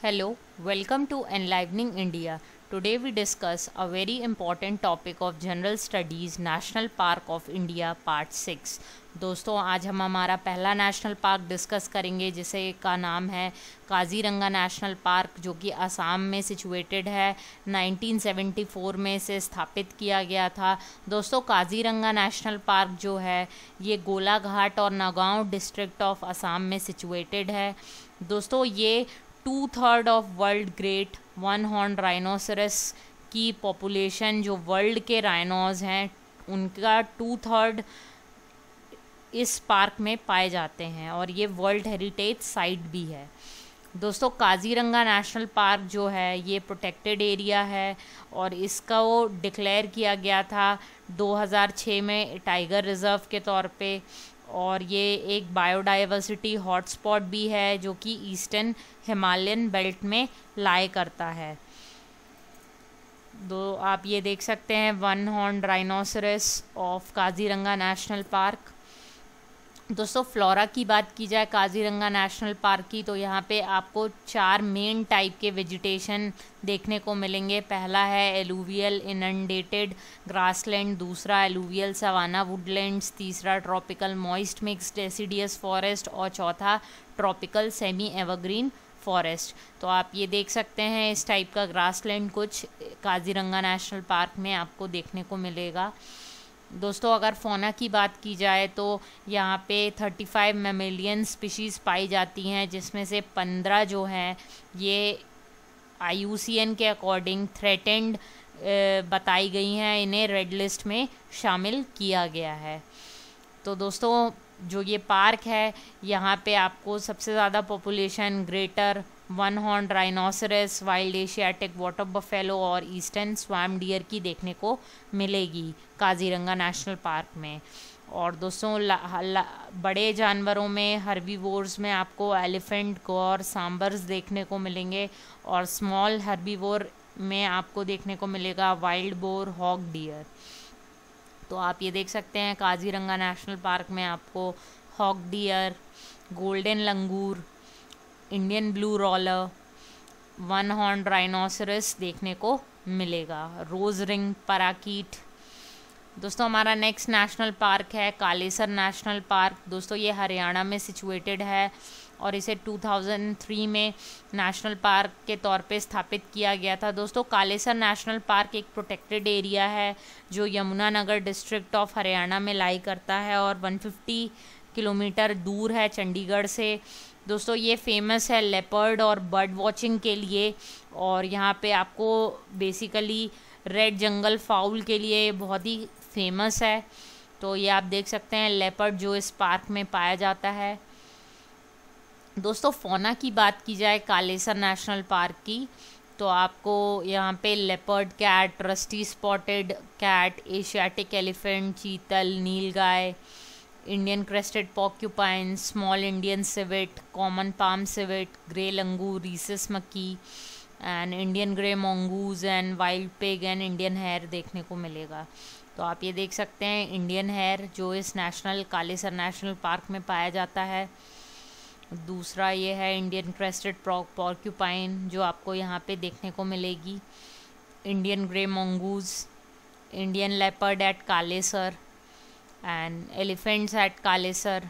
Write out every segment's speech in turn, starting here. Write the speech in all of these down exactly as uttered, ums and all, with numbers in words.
Hello, welcome to Enlivening India. Today we discuss a very important topic of General Studies National Park of India Part six. दोस्तों आज हम हमारा पहला national park discuss करेंगे जिसे का नाम है काजीरंगा नेशनल पार्क जो कि असम में सिचुएटेड है। नाइनटीन सेवेंटी फोर में इसे स्थापित किया गया था। दोस्तों काजीरंगा नेशनल पार्क जो है ये गोलाघाट और नगाँव डिस्ट्रिक्ट ऑफ असम में सिचुएटेड है। दोस्तों ये two third of world great one horn rhinoceros की पॉपुलेशन जो वर्ल्ड के राइनोस हैं उनका टू थर्ड इस पार्क में पाए जाते हैं और ये वर्ल्ड हेरिटेज साइट भी है। दोस्तों काजीरंगा नेशनल पार्क जो है ये प्रोटेक्टेड एरिया है और इसका वो डिक्लेयर किया गया था दो हज़ार छह में टाइगर रिजर्व के तौर पे और ये एक बायोडाइवर्सिटी हॉटस्पॉट भी है जो कि ईस्टर्न हिमालयन बेल्ट में लाए करता है। दो आप ये देख सकते हैं one horn rhinoceros of Kaziranga national park. दोस्तों फ्लोरा की बात की जाए काजीरंगा नेशनल पार्क की तो यहाँ पे आपको चार मेन टाइप के वेजिटेशन देखने को मिलेंगे। पहला है एलुवियल इनंडेटेड ग्रासलैंड, दूसरा एलुवियल सवाना वुडलैंड्स, तीसरा tropical moist mix deciduous forest और चौथा ट्रॉपिकल सेमी एवरग्रीन फॉरेस्ट। तो आप ये देख सकते हैं इस टाइप का ग्रासलैंड कुछ काजीरंगा नेशनल पार्क में आपको देखने को मिलेगा। दोस्तों अगर फौना की बात की जाए तो यहाँ पे पैंतीस मैमेलियन स्पीशीज़ पाई जाती हैं जिसमें से पंद्रह जो हैं ये आई यू सी एन के अकॉर्डिंग थ्रेटेंड बताई गई हैं, इन्हें रेड लिस्ट में शामिल किया गया है। तो दोस्तों जो ये पार्क है यहाँ पे आपको सबसे ज़्यादा population greater one horn rhinoceros, wild Asiatic water buffalo और ईस्टर्न स्वाम डियर की देखने को मिलेगी काजीरंगा नेशनल पार्क में। और दोस्तों ला, ला, बड़े जानवरों में हर्बीवोर्स में आपको एलिफेंट, गौर, सांबर्स देखने को मिलेंगे और स्मॉल हर्बीवोर में आपको देखने को मिलेगा वाइल्ड बोर, हॉक डियर। तो आप ये देख सकते हैं काजीरंगा नेशनल पार्क में आपको hog deer, golden langur, Indian blue roller, one horn rhinoceros देखने को मिलेगा, रोज़ रिंग पराकीट। दोस्तों हमारा नेक्स्ट नेशनल पार्क है कालेसर नेशनल पार्क। दोस्तों ये हरियाणा में सिचुएटेड है और इसे दो हज़ार तीन में नेशनल पार्क के तौर पे स्थापित किया गया था। दोस्तों कालेसर नेशनल पार्क एक प्रोटेक्टेड एरिया है जो यमुना नगर डिस्ट्रिक्ट ऑफ हरियाणा में लाई करता है और एक सौ पचास किलोमीटर दूर है चंडीगढ़ से। दोस्तों ये फेमस है लेपर्ड और बर्ड वॉचिंग के लिए और यहाँ पे आपको बेसिकली रेड जंगल फाउल के लिए बहुत ही फेमस है। तो ये आप देख सकते हैं लेपर्ड जो इस पार्क में पाया जाता है। दोस्तों फौना की बात की जाए कालेसर नेशनल पार्क की तो आपको यहाँ पे leopard cat, rusty spotted cat, Asiatic elephant, चीतल, नीलगाय, Indian crested porcupine, small Indian civet, common palm civet, grey langur, rhesus macaque and Indian grey mongoose and wild pig and Indian hare देखने को मिलेगा। तो आप ये देख सकते हैं इंडियन हेयर जो इस नेशनल कालेसर नेशनल पार्क में पाया जाता है। दूसरा ये है इंडियन क्रेस्टेड पॉर्क्यूपाइन जो आपको यहाँ पे देखने को मिलेगी, Indian grey mongoose, Indian leopard at Kalesar and elephants at Kalesar.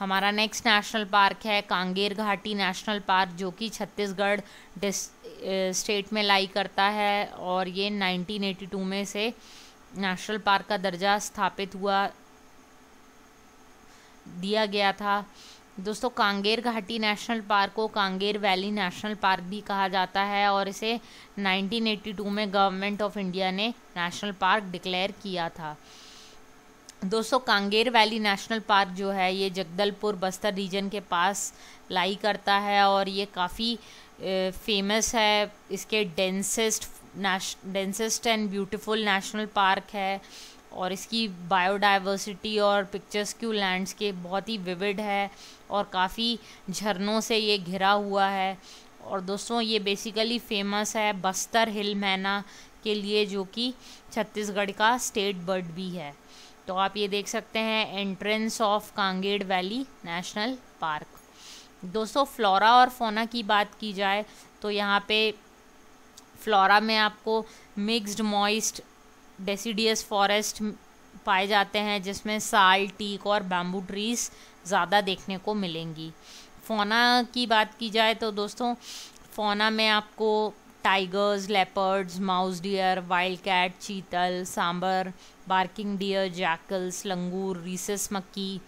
हमारा नेक्स्ट नेशनल पार्क है कांगेर घाटी नेशनल पार्क जो कि छत्तीसगढ़ स्टेट में लाई करता है और ये नाइनटीन एटी टू में से नेशनल पार्क का दर्जा स्थापित हुआ दिया गया था। दोस्तों कांगेर घाटी नेशनल पार्क को कांगेर वैली नेशनल पार्क भी कहा जाता है और इसे नाइनटीन एटी टू में गवर्नमेंट ऑफ इंडिया ने नेशनल पार्क डिक्लेयर किया था। दोस्तों कांगेर वैली नेशनल पार्क जो है ये जगदलपुर बस्तर रीजन के पास लाई करता है और ये काफ़ी फेमस है, इसके densest densest and beautiful national park है और इसकी बायोडाइवर्सिटी और पिक्चरस्क्यू लैंडस्केप बहुत ही विविड है और काफ़ी झरनों से ये घिरा हुआ है। और दोस्तों ये बेसिकली फेमस है बस्तर हिल मैना के लिए जो कि छत्तीसगढ़ का स्टेट बर्ड भी है। तो आप ये देख सकते हैं entrance of Kanger valley national park. दोस्तों फ्लोरा और फौना की बात की जाए तो यहाँ पे फ्लोरा में आपको मिक्स्ड मॉइस्ट डेसीडियस फॉरेस्ट पाए जाते हैं जिसमें साल, टीक और बैम्बू ट्रीज ज़्यादा देखने को मिलेंगी। फौना की बात की जाए तो दोस्तों फौना में आपको tigers, leopards, mouse deer, wild cat, चीतल, sambar, barking deer, jackals, langur, rhesus macaque,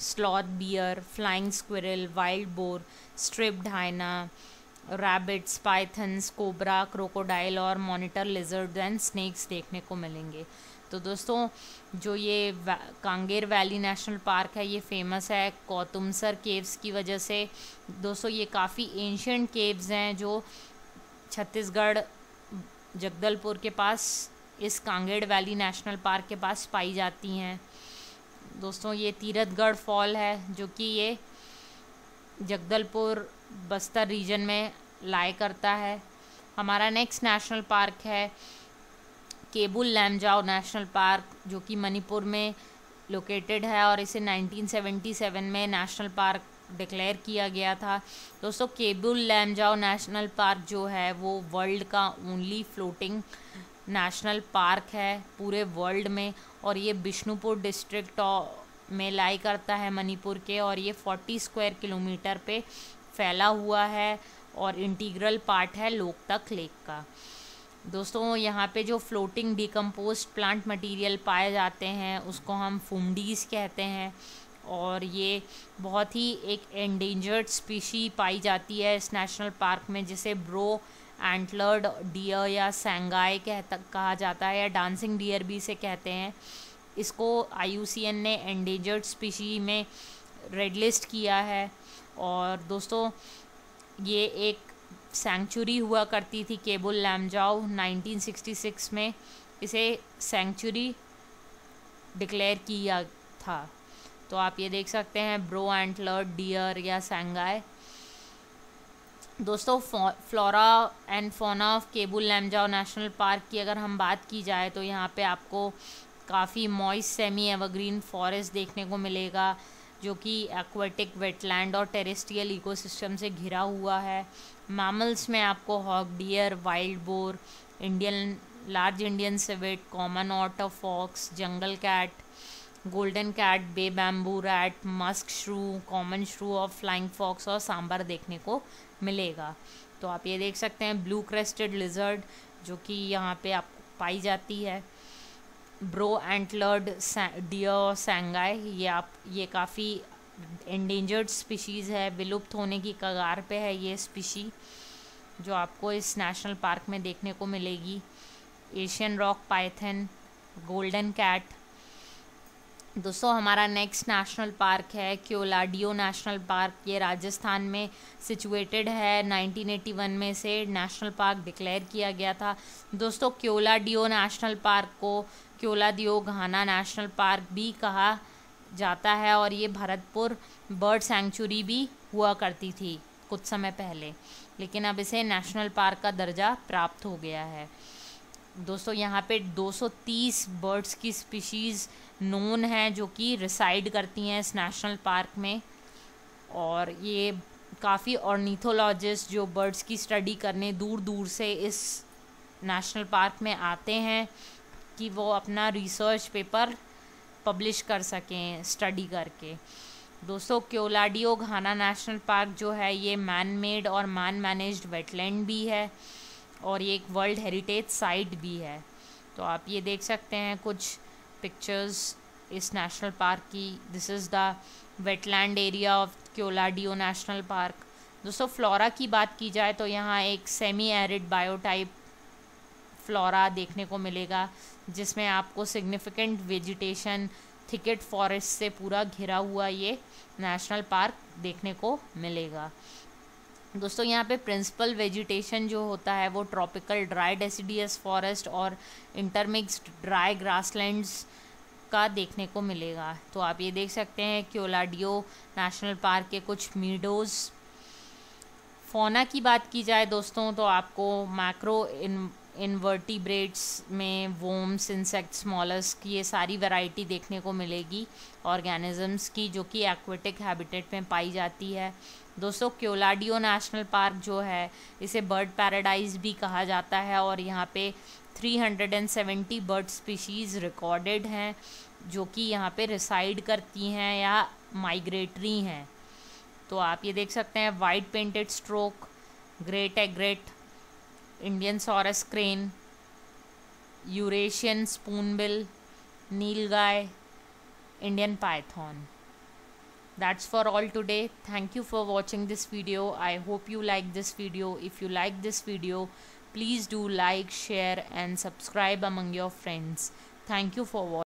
sloth bear, flying squirrel, wild boar, striped hyena, rabbits, pythons, cobra, crocodile और मॉनिटर लिजर्ड एंड स्नेक्स देखने को मिलेंगे। तो दोस्तों जो ये कांगेर वैली नेशनल पार्क है ये फेमस है कौतुमसर केव्स की वजह से। दोस्तों ये काफ़ी एंशिएंट केव्स हैं जो छत्तीसगढ़ जगदलपुर के पास इस कांगेर वैली नेशनल पार्क के पास पाई जाती हैं। दोस्तों ये तीरथगढ़ फॉल है जो कि ये जगदलपुर बस्तर रीजन में लाए करता है। हमारा नेक्स्ट नेशनल पार्क है केबुल लैमजाओ नेशनल पार्क जो कि मणिपुर में लोकेटेड है और इसे नाइनटीन सेवेंटी सेवन में नेशनल पार्क डिक्लेयर किया गया था। दोस्तों केबुल लैमजाओ नेशनल पार्क जो है वो वर्ल्ड का ओनली फ्लोटिंग नेशनल पार्क है पूरे वर्ल्ड में और ये बिष्णुपुर डिस्ट्रिक्ट में लाई करता है मणिपुर के और ये चालीस स्क्वायर किलोमीटर पे फैला हुआ है और इंटीग्रल पार्ट है लोकतक लेक का। दोस्तों यहाँ पे जो फ्लोटिंग डिकम्पोज प्लांट मटेरियल पाए जाते हैं उसको हम फुमडीज कहते हैं और ये बहुत ही एक एंडेंजर्ड स्पीशी पाई जाती है इस नेशनल पार्क में जिसे ब्रो एंटलर्ड डियर या सेंगाई कहता कहा जाता है या डांसिंग डियर भी इसे कहते हैं। इसको आई यू सी एन ने एंडेंजर्ड स्पीशी में रेड लिस्ट किया है। और दोस्तों ये एक सेंचुरी हुआ करती थी Keibul Lamjao, nineteen sixty six में इसे सेंचुरी डिक्लेयर किया था। तो आप ये देख सकते हैं ब्रो एंटलर डियर या सेंगाई। दोस्तों flora and fauna of Keibul Lamjao national park की अगर हम बात की जाए तो यहाँ पे आपको काफ़ी मॉइस्ट सेमी एवरग्रीन फॉरेस्ट देखने को मिलेगा जो कि एक्वाटिक वेटलैंड और टेरेस्ट्रियल इकोसिस्टम से घिरा हुआ है। मैमल्स में आपको hog deer, wild boar, Indian large Indian civet, common otter, fox, jungle cat, golden cat, bay bamboo rat, musk shrew, common shrew और फ्लाइंग फॉक्स और सांबर देखने को मिलेगा। तो आप ये देख सकते हैं ब्लू क्रेस्टेड लिजर्ड जो कि यहाँ पे आप पाई जाती है, ब्रो एंटलर्ड डियर सेंगाई, ये आप ये काफ़ी एंडेंजर्ड स्पीशीज़ है, विलुप्त होने की कगार पे है ये स्पीशी जो आपको इस नेशनल पार्क में देखने को मिलेगी। Asian rock python, golden cat. दोस्तों हमारा नेक्स्ट नेशनल पार्क है क्योलाडियो नेशनल पार्क, ये राजस्थान में सिचुएटेड है। नाइनटीन एटी वन में इसे नेशनल पार्क डिक्लेयर किया गया था। दोस्तों क्योलाडियो नेशनल पार्क को केओलादेओ घाना नेशनल पार्क भी कहा जाता है और ये भरतपुर बर्ड सेंचुरी भी हुआ करती थी कुछ समय पहले, लेकिन अब इसे नेशनल पार्क का दर्जा प्राप्त हो गया है। दोस्तों यहाँ पे दो सौ तीस बर्ड्स की स्पीशीज़ नोन हैं जो कि रिसाइड करती हैं इस नेशनल पार्क में और ये काफ़ी ऑर्निथोलॉजिस्ट जो बर्ड्स की स्टडी करने दूर दूर से इस नेशनल पार्क में आते हैं कि वो अपना रिसर्च पेपर पब्लिश कर सकें स्टडी करके। दोस्तों केओलाडियो घाना नेशनल पार्क जो है ये मैन मेड और मैन मैनेज्ड वेटलैंड भी है और ये एक वर्ल्ड हेरिटेज साइट भी है। तो आप ये देख सकते हैं कुछ पिक्चर्स इस नेशनल पार्क की। This is the wetland area of Keoladeo national park. दोस्तों फ्लोरा की बात की जाए तो यहाँ एक सेमी एरिड बायोटाइप फ्लोरा देखने को मिलेगा जिसमें आपको सिग्निफिकेंट वेजिटेशन थिकेट फॉरेस्ट से पूरा घिरा हुआ ये नेशनल पार्क देखने को मिलेगा। दोस्तों यहाँ पे प्रिंसिपल वेजिटेशन जो होता है वो ट्रॉपिकल ड्राई डेसिडियस फॉरेस्ट और इंटरमिक्स्ड ड्राई ग्रासलैंड्स का देखने को मिलेगा। तो आप ये देख सकते हैं केओलाडियो नेशनल पार्क के कुछ मीडोज़। फौना की बात की जाए दोस्तों तो आपको मैक्रो इनवर्टिब्रेट्स में वोम्स, इंसेक्ट, स्मॉलर्स, ये सारी वैरायटी देखने को मिलेगी ऑर्गेनिजम्स की जो कि एक्वेटिक हैबिटेट में पाई जाती है। दोस्तों, क्योलाडियो नेशनल पार्क जो है इसे बर्ड पैराडाइज भी कहा जाता है और यहाँ पे तीन सौ सत्तर बर्ड स्पीशीज़ रिकॉर्डेड हैं जो कि यहाँ पे रिसाइड करती हैं या माइग्रेटरी हैं। तो आप ये देख सकते हैं white painted stork, great egret, Indian sarus crane, Eurasian spoonbill, nilgai, Indian python. That's for all today. Thank you for watching this video. I hope you like this video. If you like this video, please do like, share and subscribe among your friends. Thank you for watching.